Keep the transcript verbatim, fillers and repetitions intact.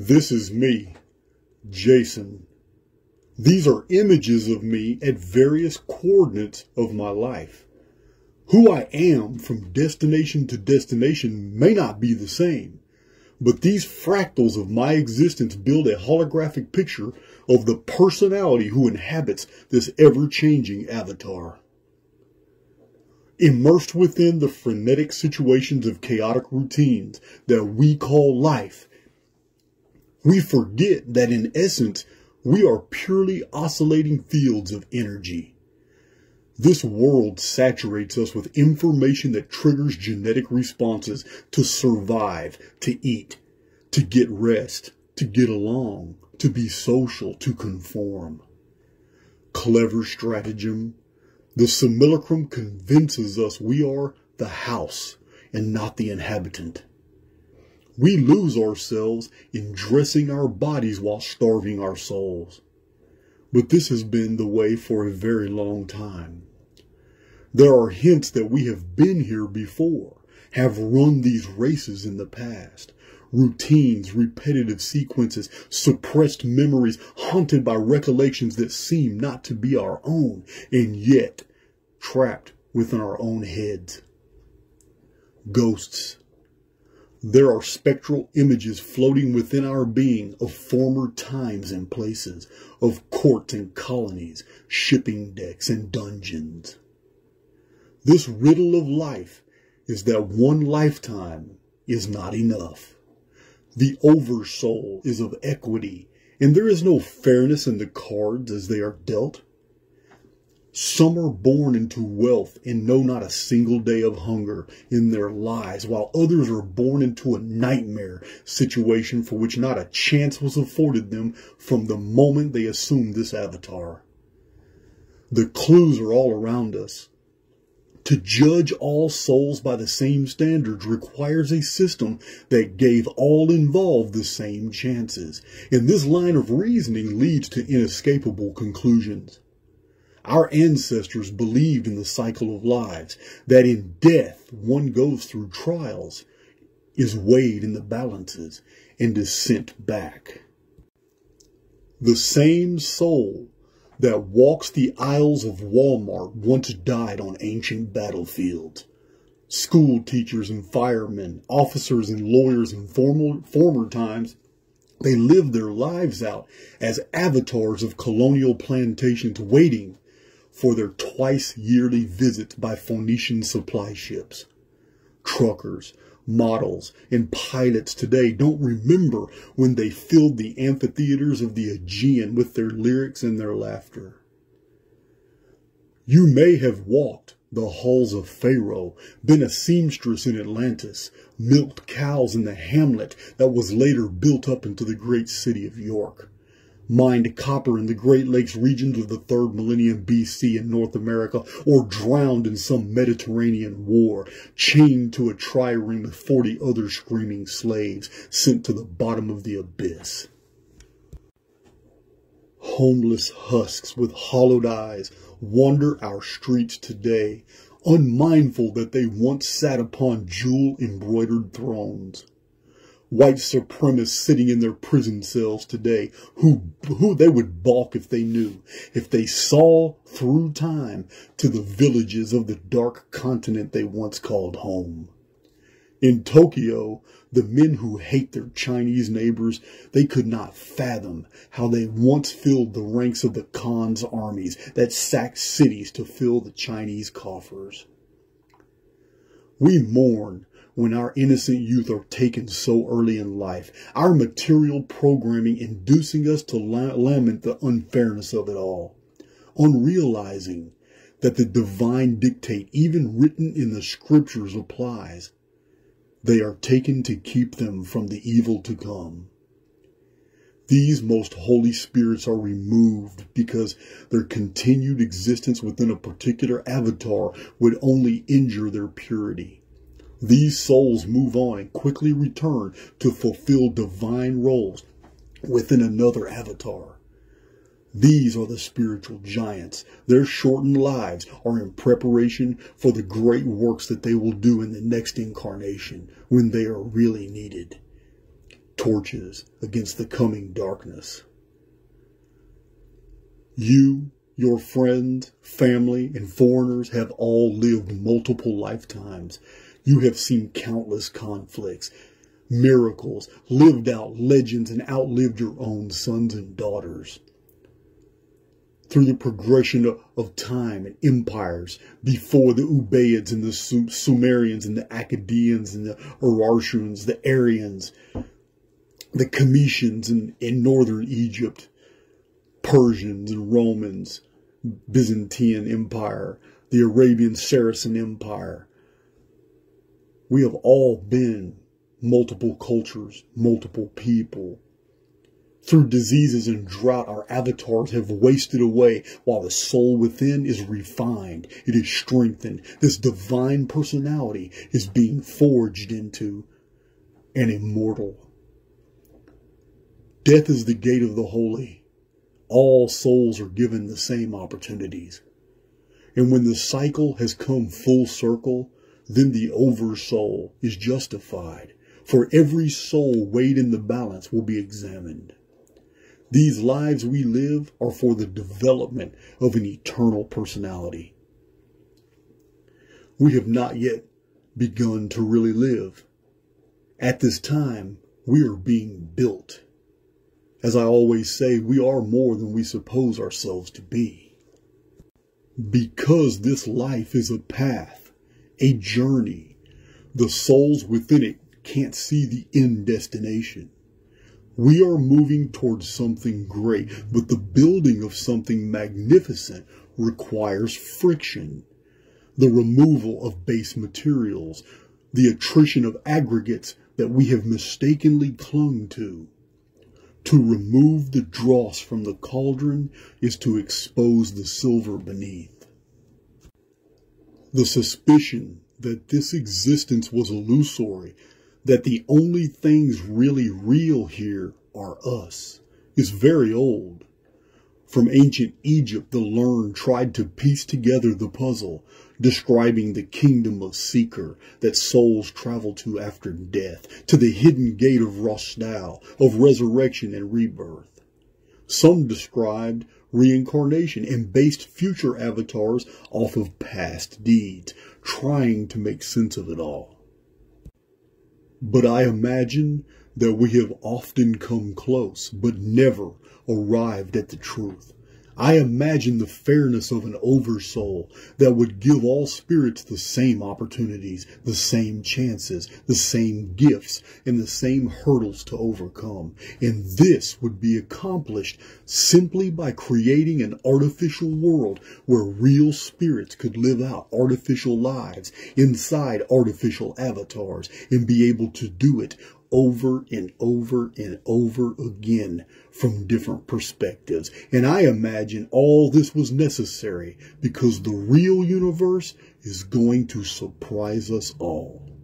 This is me, Jason. These are images of me at various coordinates of my life. Who I am from destination to destination may not be the same, but these fractals of my existence build a holographic picture of the personality who inhabits this ever-changing avatar. Immersed within the frenetic situations of chaotic routines that we call life, we forget that in essence, we are purely oscillating fields of energy. This world saturates us with information that triggers genetic responses to survive, to eat, to get rest, to get along, to be social, to conform. Clever stratagem. The simulacrum convinces us we are the house and not the inhabitant. We lose ourselves in dressing our bodies while starving our souls. But this has been the way for a very long time. There are hints that we have been here before, have run these races in the past. Routines, repetitive sequences, suppressed memories, haunted by recollections that seem not to be our own, and yet trapped within our own heads. Ghosts. There are spectral images floating within our being of former times and places, of courts and colonies, shipping decks and dungeons. This riddle of life is that one lifetime is not enough. The oversoul is of equity, and there is no fairness in the cards as they are dealt. Some are born into wealth and know not a single day of hunger in their lives, while others are born into a nightmare situation for which not a chance was afforded them from the moment they assumed this avatar. The clues are all around us. To judge all souls by the same standards requires a system that gave all involved the same chances, and this line of reasoning leads to inescapable conclusions. Our ancestors believed in the cycle of lives, that in death one goes through trials, is weighed in the balances, and is sent back. The same soul that walks the aisles of Walmart once died on ancient battlefields. School teachers and firemen, officers and lawyers in former, former times, they lived their lives out as avatars of colonial plantations waiting for their twice-yearly visits by Phoenician supply ships. Truckers, models, and pilots today don't remember when they filled the amphitheaters of the Aegean with their lyrics and their laughter. You may have walked the halls of Pharaoh, been a seamstress in Atlantis, milked cows in the hamlet that was later built up into the great city of York. Mined copper in the Great Lakes regions of the third millennium B C in North America, or drowned in some Mediterranean war, chained to a trireme with forty other screaming slaves, sent to the bottom of the abyss. Homeless husks with hollowed eyes wander our streets today, unmindful that they once sat upon jewel-embroidered thrones. White supremacists sitting in their prison cells today, who, who they would balk if they knew, if they saw through time to the villages of the dark continent they once called home. In Tokyo, the men who hate their Chinese neighbors, they could not fathom how they once filled the ranks of the Khan's armies that sacked cities to fill the Chinese coffers. We mourn when our innocent youth are taken so early in life, our material programming inducing us to lament the unfairness of it all, on realizing that the divine dictate, even written in the scriptures, applies. They are taken to keep them from the evil to come. These most holy spirits are removed because their continued existence within a particular avatar would only injure their purity. These souls move on and quickly return to fulfill divine roles within another avatar. These are the spiritual giants. Their shortened lives are in preparation for the great works that they will do in the next incarnation when they are really needed. torches against the coming darkness. You, your friends, family, and foreigners have all lived multiple lifetimes. You have seen countless conflicts, miracles, lived out legends, and outlived your own sons and daughters. Through the progression of time and empires, before the Ubayyads and the Sumerians and the Akkadians and the Urartians, the Aryans, the Comitians in, in northern Egypt, Persians and Romans, Byzantine Empire, the Arabian Saracen Empire. We have all been multiple cultures, multiple people. Through diseases and drought, our avatars have wasted away, while the soul within is refined. It is strengthened. This divine personality is being forged into an immortal. Death is the gate of the holy. All souls are given the same opportunities. And when the cycle has come full circle, then the oversoul is justified. For every soul weighed in the balance will be examined. These lives we live are for the development of an eternal personality. We have not yet begun to really live. At this time, we are being built. As I always say, we are more than we suppose ourselves to be. Because this life is a path, a journey, the souls within it can't see the end destination. We are moving towards something great, but the building of something magnificent requires friction, the removal of base materials, the attrition of aggregates that we have mistakenly clung to. To remove the dross from the cauldron is to expose the silver beneath. The suspicion that this existence was illusory, that the only things really real here are us, is very old. From ancient Egypt, the learned tried to piece together the puzzle, describing the kingdom of Seker that souls travel to after death, to the hidden gate of Roshdal, of resurrection and rebirth. Some described reincarnation and based future avatars off of past deeds, trying to make sense of it all. But I imagine that we have often come close, but never arrived at the truth. I imagine the fairness of an oversoul that would give all spirits the same opportunities, the same chances, the same gifts, and the same hurdles to overcome. And this would be accomplished simply by creating an artificial world where real spirits could live out artificial lives inside artificial avatars and be able to do it over and over and over again from different perspectives. And I imagine all this was necessary because the real universe is going to surprise us all.